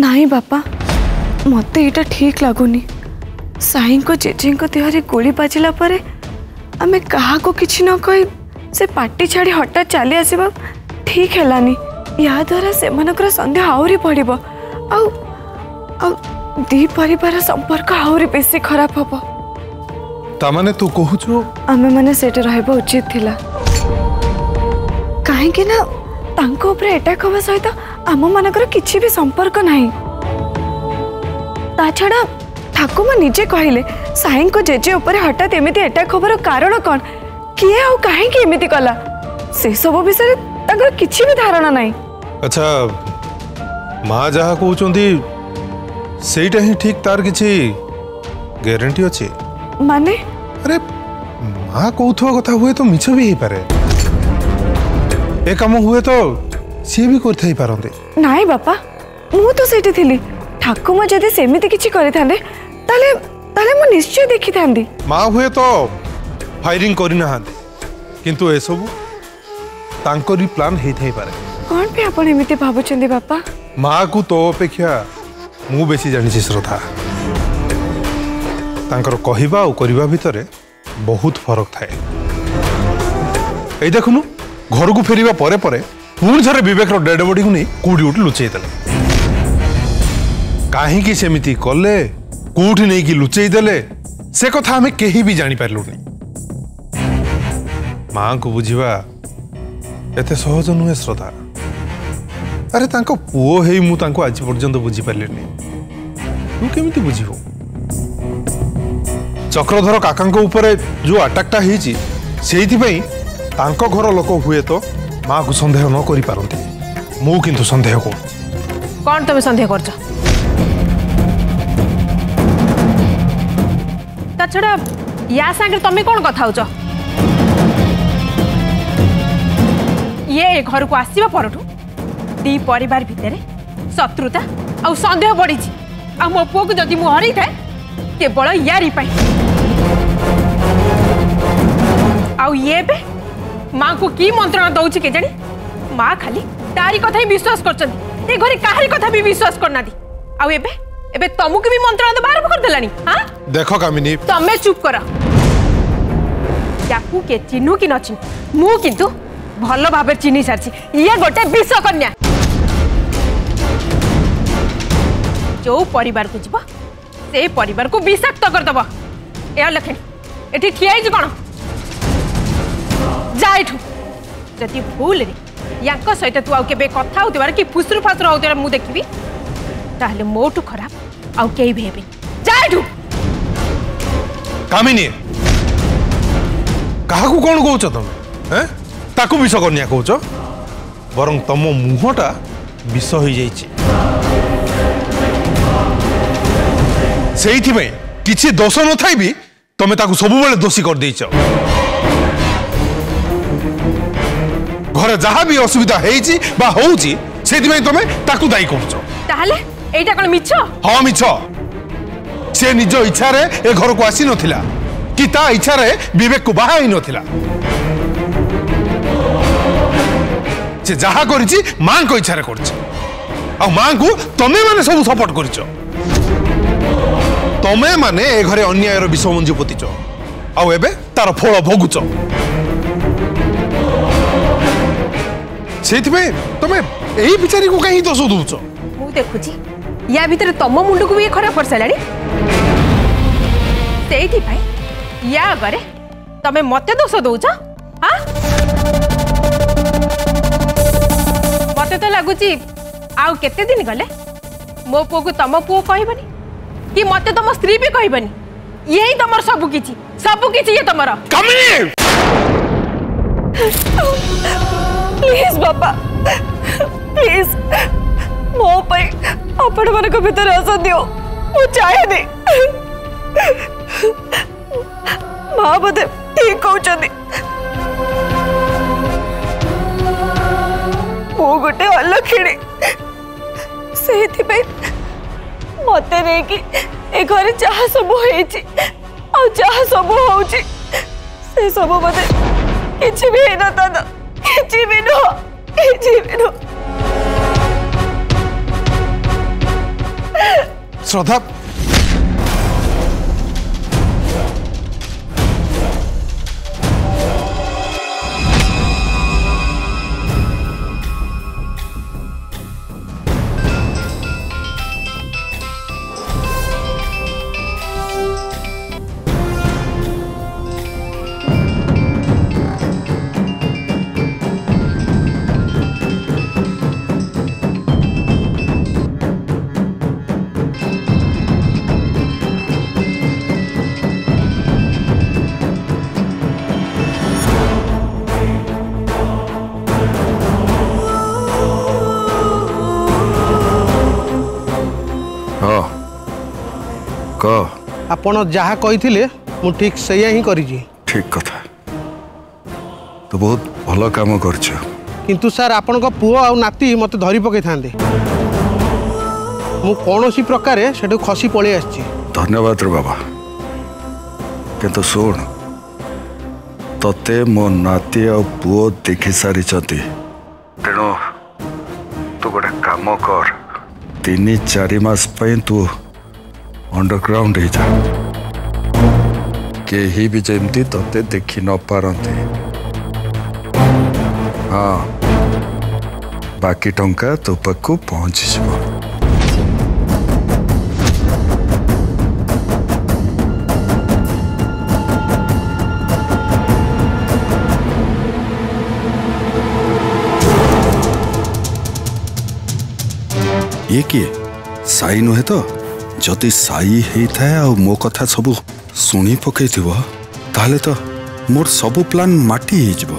नाई बापा मत ये ठीक लगुनि साई को जेजे देहरे गोली बाजिला परे आमे क्या कि न कही से पार्टी छाड़ी हटात चली आसवा ठीक हैलानी याद्वारा से मानकर सन्देह आहरी बढ़ दी परिवार संपर्क आहरी बेसी खराब हम तामाने तू कहूचो आमे माने सेटे रहबा उचित थिला काहे कि ना तांको ऊपर अटैक होबा सहित आम मानकर किछि भी संपर्क नाही। ताछडा ठाकुमा निजे कहिले साईं को जेजे ऊपर हटात एमिति अटैक होबार कारण कोन किए आ काहे कि एमिति कला से सब विषय तांकर किछि भी धारणा नाही। अच्छा मा जहा कहउचंदी सेटा ही ठीक तार किछि गारंटी अछि माने अरे माँ कौथवा कथा हुए तो मिछ भी पारे। एक कम हुए तो सी भी करथाई पारंदे। नाई बापा मु तो सेठी थिली ठाकुमा जदि सेमिति किछि करिथांदे ताले ताले मु निश्चय देखिथांदी। माँ हुए तो फायरिंग करिना हांदे किंतु ए सब तांकोरी प्लान हेथाई पारे। कोन पे आपण एमिति भाबुचंदी बापा माँ को तो अपेक्षा मु बेसी जानि छी श्रद्धा तांकर कहिबा और करिबा भितरे बहुत फरक थाए। ए देखनु घर को फेरिबा परे परे पूर्ण झरे विवेक रो डेड बॉडी को नै कोडी उठ लुचेई देले काहे कि सेमिति कले कोठी नै कि लुचेई देले से कथा हमें केही भी जानि पारलुनी। मां को बुझिबा एते सहज नुहे श्रद्धा। अरे तांको पुओ हेई मु तांको आज पर्यंत बुझि पारलेनी तू केमिति बुझिबो। चक्रधर काका उपरे जो आटाकटा होती घर लोक हुए तो माँ को सन्देह न कर पारती मु किंतु सन्देह को कौन तुम सन्देह कर छड़ा या सांगे तुम कौन कथा होच ये घर को आसवा पर दी परिवार भितर शत्रुता आ सन्देह बढ़ी आ मो पुओ को जदि मु हरई था केवल यारी पाई आउ ये बे माँ को की मंत्रणा दौची के जानी माँ खाली तारी कथा ही विश्वास करछन ए घरे काहरी कथा भी विश्वास करना दी आउ एबे एबे तमु के भी मंत्रणा तो बारब कर देलानी। हां देखो कामिनी तमे चुप करा याकू के चिन्हू कि न चिन्हू मु किंतु भलो भाबे चिन्हि सारछि ये गोटे विश्वकन्या जो परिवार को जीव से परिवार को विषाक्त करदब ए लखनी एठी ठियाई ज कोन जाइठु जति भूल रे यांको सहित तू आउ केबे कथा होतबार कि फुसरु फासरु होतबार मु देखिबी ताहले मोटु खराब आउ केई भेबे जाइठु। कामिनी काहाकू कोन कहउछ तमे हैं ताकू विष करनिया कहउछ वरन तमो मुहटा विष होई जाईची सेहिथि बे किछि दोष न थाई भी तमे ताकू सब बेले दोषी कर देइछो। घर जहाँ भी असुविधा होती तुम दायी कर निज इच्छा ए घर को आसी नथिला कि ता इच्छा रे विवेक को बाहा ही नथिला से जहाँ करिछि मां को इच्छा रे करिछि आ मां को तमे माने सब सपोर्ट करिछो तमे माने ए घरे अन्याय रो विषय मंजु पोतिछो आ एबे तार फल भोगुछो सेति में तमे एही बिचारी को कहीं दोष दूछ मु देखु छी या भीतर तम मुंड को भी खराब परसलाणी सेति भाई या गरे तमे मते दोष दोछ हां मते तो लागु छी आउ केते दिन गले मो पो को तम पो कहिबनी कि मते तम स्त्री भी कहिबनी यही तमर सब किछि ये तमरा कमी प्लीज बापा प्लीज मो पे आपण मन को भीतर आस दियो मु चाहे दे मां बदे ठीक हो चंदी मो गोटे अलखिणी सेति पे मते रे कि ए घर चाह सब होई छी आ चाह सब होउ छी से सब बदे किछ भी न तना जीवन हो श्रद्धा आपन जहा कही मु ठीक सैया ही करी जी। ठीक कथा तो बहुत भल काम किंतु सर आपण को पुओ आ नाती मत धरी पकई थांदे मु कोनोसी प्रकारे सेठो खसी पळे आछि। धन्यवाद रे बाबा किंतु सुन तते मो नाती आ पुओ देखि सारी छथि तेनो तू गोटे काम कर 3-4 मास पय तू अंडरग्राउंड जा के ही भी जमती तते देखी न पारते। हाँ बाकी टंका तो पक्कू पहुँच जाओ। ये किए साई नुहे तो जदि साई होता है और मो कथा सब शुणी पकई ताहले तो मोर सबू प्लान माटी हो।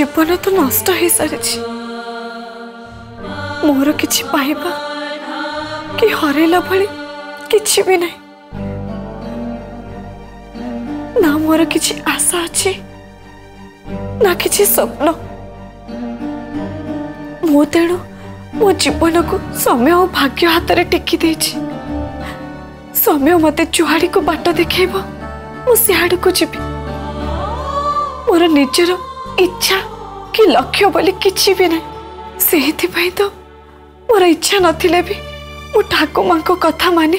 जीवन तो नष्ट हो सारी मोर किछि पाइबा कि हरेला भली किछि भी नहीं ना मोर किछि आशा अछि ना किछि स्वप्न। मो तेणु मो जीवन को समय और भाग्य हाथ में टेकी देछि। समय मते चुहाड़ी को बाट देखेब मु सिहाड़ को जीवी मोर निजर इच्छा कि लक्ष्य बोली किछि भी नहीं सेहिथि पई तो मोर इच्छा नथिले भी मु ठाकुमा को कथा माने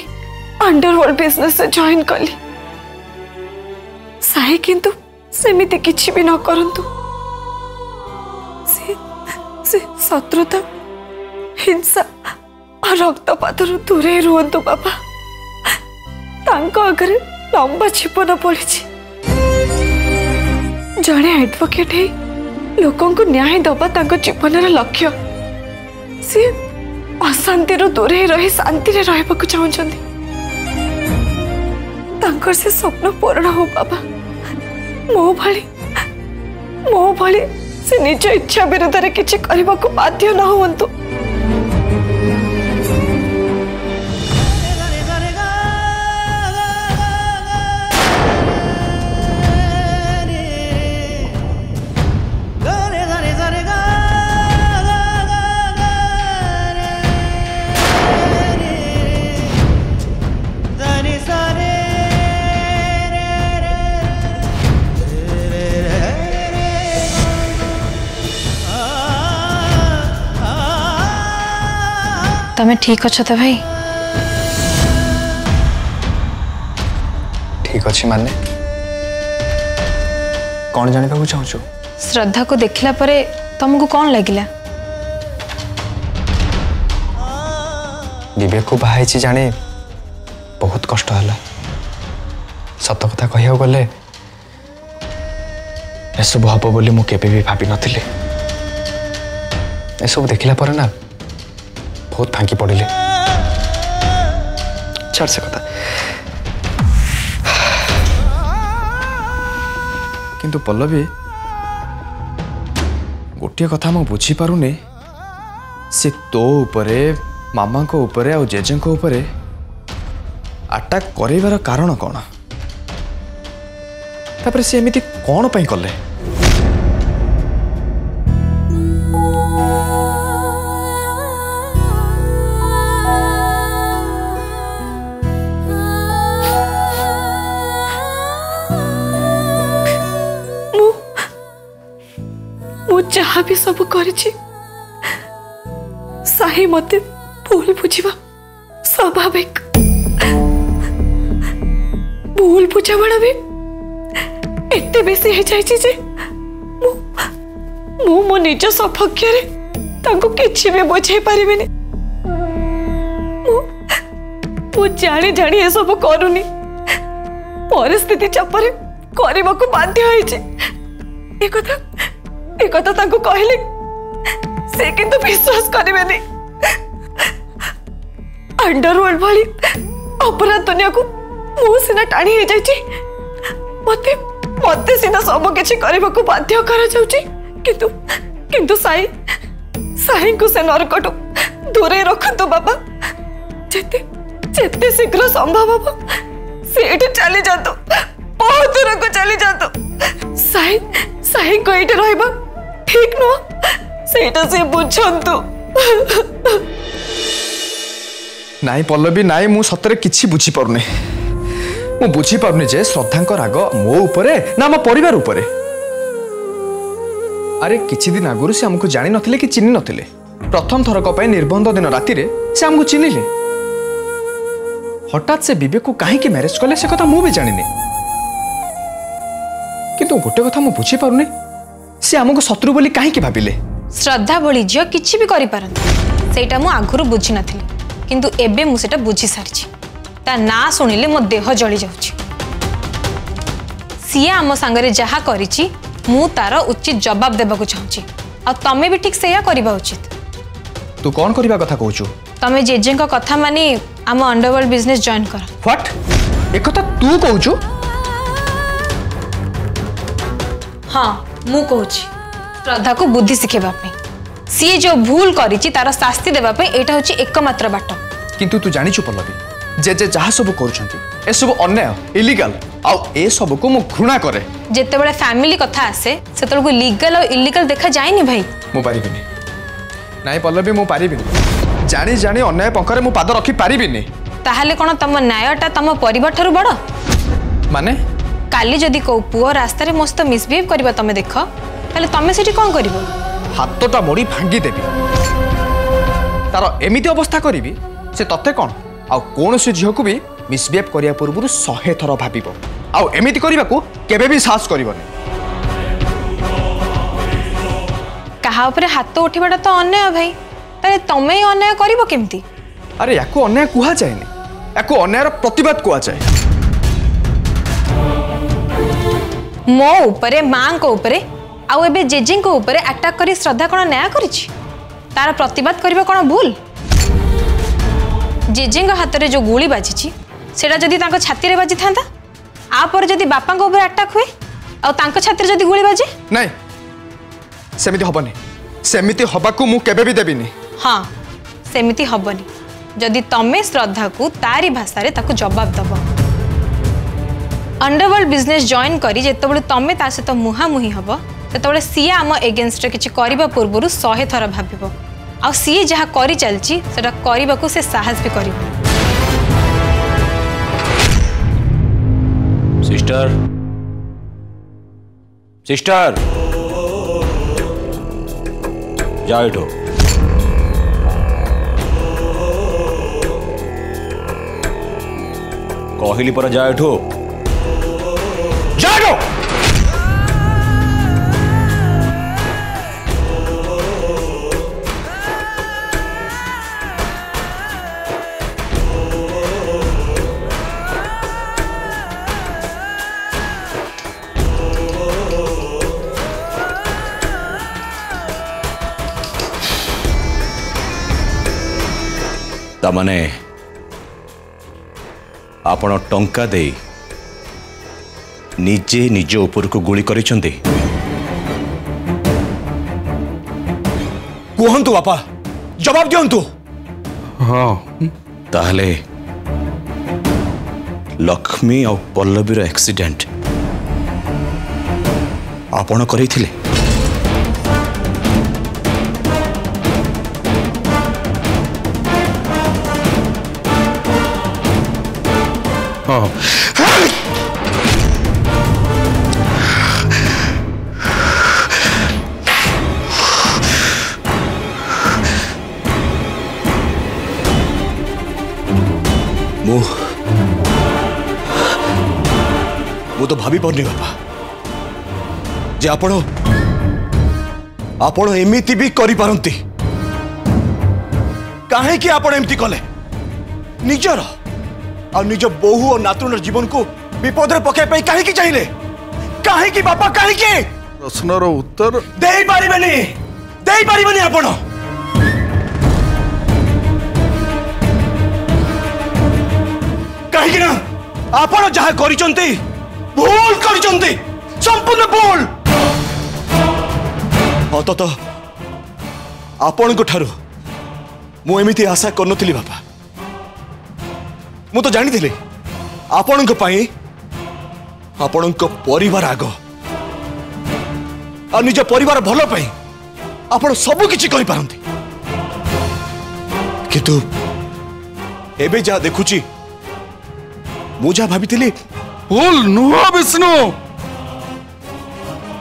अंडरवर्ल्ड बिजनेस से जॉइन कली। साहे किंतु सेमिति किछि भी न करंतु से शत्रुता हिंसा और रक्तपात दूरे रुहंतु बाबा तांको अगर लंबा छिपन पड़ी जड़े एडवोकेट है लोकों को न्याय दबा तांको जीवन लक्ष्य सी अशांति दूर रही शांति रहा चाहते से स्वप्न पूर्ण हो बाबा। मो भली से निज इच्छा विरुद्ध रे किछि करबा को बाध्य न होवंतु। तमें ठीक अच्छो तो भाई। ठीक अच्छे माने कौन जाने को चाहूँ श्रद्धा को देखला परे तुमको कौन लगिला बेबे को बाहर जाने बहुत कष्ट है सत कथा कह गले एसबू हम बोली मुझे भी भाभी नी एसबू देखला पर ना बहुत फांकी पड़े छाड़ से कथा किंतु पल्लवी गोटे कथा मु बुझी पारुने से तो उपरे मामा को उपरे और जेजे को उपरे अटैक कर कारण कौन तापर से एमती कौन पाई कले जहाँ भी सब करिछि साही मते भूल बुझा स्वाभाविक भूल बुझा भी एते बेसी हो जाइछि जे मु मो निज सपक्ष रे तांको किछि भी बुझाई पारिबेनी मु जानी जानी ए सब करूनी परिस्थिति चपरे करबा को बाध्य होइछि ए कथा कहले से किंतु विश्वास करेनि अंडरवर्ल्ड वाली अपराध दुनिया को मुना टाणी हो जाए मते मते सीना सब किसी करने को बाध्य किंतु साई साई को से नरकटू दूरे रखतु बाबा जेते जेते शीघ्र संभव हम से चली जातु बहुत दूर को चली जातु साई साई को ये रहा ठीक नो से बुझंतु नाई पल्लवी नाई मु सतरे किछि बुझी पारुने मु बुझी पारुने जे श्रद्धा को राग मो उपरे ना मो परिवार उपरे अरे किछि दिन आगुरु से हमको जानि नथिले कि चिन्ह नथिले प्रथम थरक पय निर्बंध दिन राति रे से हमको चिन्हिले हठात से विवेक को काहे के मैरिज कले से कथा मु भी जानिने किंतु गोटे कथा मु बुझी पारुने से हमको शत्रु बोली कहीं भाविले श्रद्धा बोली झील किसी भी करेटा मुझ आगुरी बुझी नी किंतु एबे मुझे बुझी सारी ता ना शुणिले मो देह जली जाए आम सांगे जहा करिछि मु तार उचित जवाब देवाक चाहूँगी आ तमें भी ठीक से उचित तू कौन करबा कथा कहू तमें जेजे कथा मानी आम अंडरवर्ल्ड बिजनेस जॉइन कर व्हाट एक कथा तू कहू हाँ मु कहूची श्रद्धा को बुद्धि शिखेबा सी जो भूल करिछि तार शास्ति देबा पे एटा होची एकमात्र बाट किंतु तू जानिछु पल्लवी जे जे जहा सब करूछंती ए सब अन्याय इलीगल आ ए सब को मु घृणा करे जेते बेले फैमिली कथा आसे सेतल को लीगल और इलीगल देखा जाय नि भाई मु पारिबिनी नाई पल्लवी मु पारिबिनी जानि जानि अन्याय पंखरे मु पाद रखि पारिबिनी ताहाले कोन तम न्यायटा तम परिवार ठरु बड़ माने काली जदि कौ पुओ रास्तार मो सहित मिसबिहेव कर तुम देख तेल तुम से कौन कर हाथटा मोड़ी भांगीदेवी तार एमती अवस्था करी से तत्ते कौन आसी झील को भी मिसबिहेव करने पूर्व 100 थर भाव आमती करने को भी साहस करनी क्या हाथ उठा तो अन्याय भाई तेल तुम्हें अन्याय करमती अरे या अन्याय कह जाए या अन्यायर प्रतिवाद कहुए मो उपरे माँ को उपरे आउ एबे जेजे को उपरे अटैक करी श्रद्धा कौन न्याय करिछि तार प्रतिवाद करबा कौन भूल जेजे हाथ में जो गोली बाजी सेटा जदि तांको छाती रे बाजी थांता आपर जदि बापा को उपरे अटैक हुए आउ तांको छाती रे जदि गोली बाजे नहीं सेमिति हबनी सेमिति हबाकू मु केबे भी देबिनी हां सेमिति हबनी जदि तमे श्रद्धा को तारी भाषा रे ताको जवाब दबो अंडरवर्ल्ड बिजनेस जॉइन करी जितेबाला तुम्हें ता सहित मुहांमुही हम से सी आम एगेन्स्ट किसी पूर्व 100 थर भाव आ सी जहाँ कर चलती से साहस भी कर सिस्टर सिस्टर जाओ कहली पर जाओ जागो। तामाने आपण टंका दे निजे निज उपर को गुली करिसंती कुहंतु बापा जवाब दियंतु। हाँ ताहले लक्ष्मी और पल्लवीर एक्सीडेंट आपण करैथिले वो तो भाभी पड़नी बापा जे आपण एमिति भी करी पारंती काहे कि आपण एमिति कले निजर और निज बहु और नातुनर जीवन को विपद रे पके पई काहे कि चाहिले काहे कि बापा काहे कि प्रश्न रो उत्तर देई पारिबेनी आपण। काहे कि ना आपण जहा करिसंती भूल करिसंती संपूर्ण भूल। अतत आपण को ठारो मु एमिति आशा करनथिली बापा। मु तो जानी थिले आपण को पाई आपण को परिवार आगो आ निज परिवार भलो पाई आपण सब किछि करि पारंती किंतु एबे जा देखुछि मु जा भाबी थिले भूल नुह विष्णु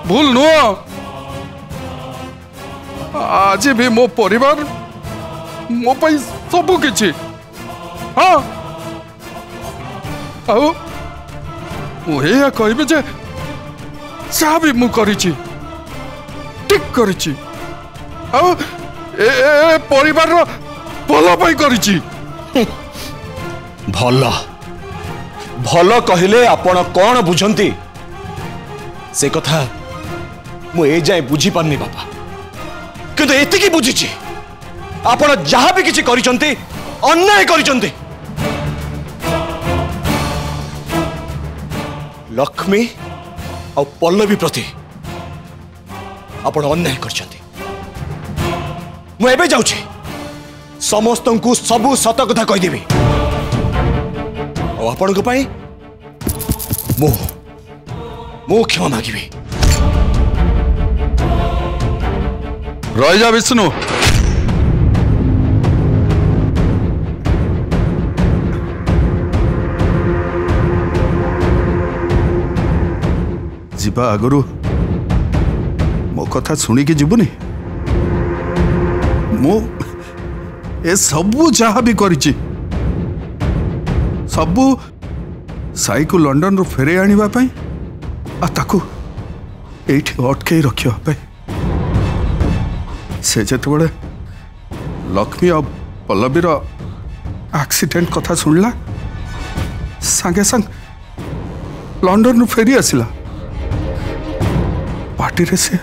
भूल नुह। आज भी मो परिवार मो पाई सब किछि। हाँ मुझे कहबी जे जहा भी मु करिछि ठीक करिछि परिवार भल पाई करिछि। भल भल कहले आपण कौन बुझंती से कथा मु ए जाए बुझी पारनी बापा किंतु एतिकी बुझिछि आपण जहा भी किछि करिसंती अन्याय करिसंती। लक्ष्मी और पल्लवी प्रति आपण अन्याय करछंती। मु एबे जाउछि समस्त को सबू सत कथा कहि देबी और आपण को पाई मु क्षमा मांगीबी। रहि जा विष्णु जीवा आगुरु मो कथा शुणिकी जीवुनि मो ए सबू जहा भी करिछि सबू साई को लंडन रो फेरे आनिबा पई आ ताकू एठी अटके रखिबा पई से जेतबेले लक्ष्मी और पल्लवी रो एक्सीडेंट कथा सुनला सांगे सांग लंडन रो फेरी आसिला पार्टी रे से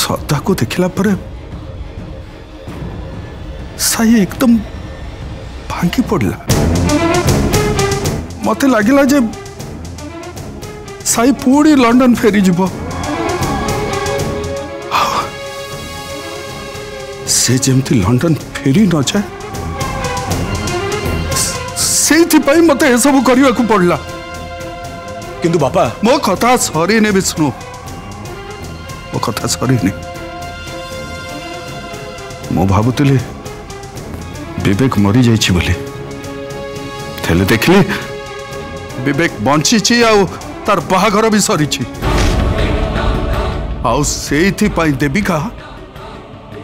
सदा को देखला पर साई एकदम भांगी पड़ला। मते लागिला जे साई पूरी लंडन फेरी जीव से जेमती लंडन फेरी न जाए से मत ए सब करने को पड़ला। किंतु बापा मो कथा सरी ने विष्णु मो कथा सरी ने मो भाबुतले विवेक मरी जाइछि बोले थेले देखले विवेक बंचीछि आउ तार बाहाघर भी सरीछि आउ सेथि पाई देविका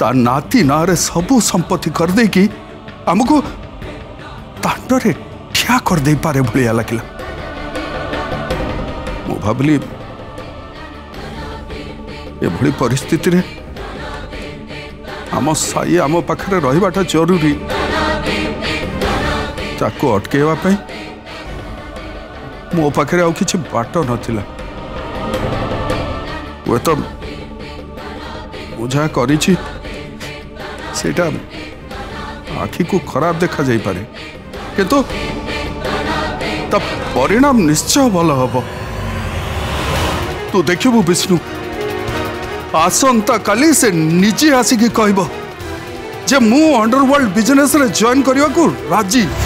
तार नाती नारे सबु संपत्ति कर दे कि हमको तांडरे ठिया कर दे पारे भलिया लागिला। भाविली एभली परिस्थिति रे आम साई आम पाखे रहा जरूरी ताको अटकेवा पई मो पाखे आउ किछि बाट नथिला वो तो बुझा करिछि सेटा आखि को खराब देखा जाई पारे किंतु तब परिणाम निश्चय भल हम तू देखबु विष्णु आसंता काली से निजे आसिक कह जे मु अंडरवर्ल्ड बिजनेस रे जॉइन करने को राजी।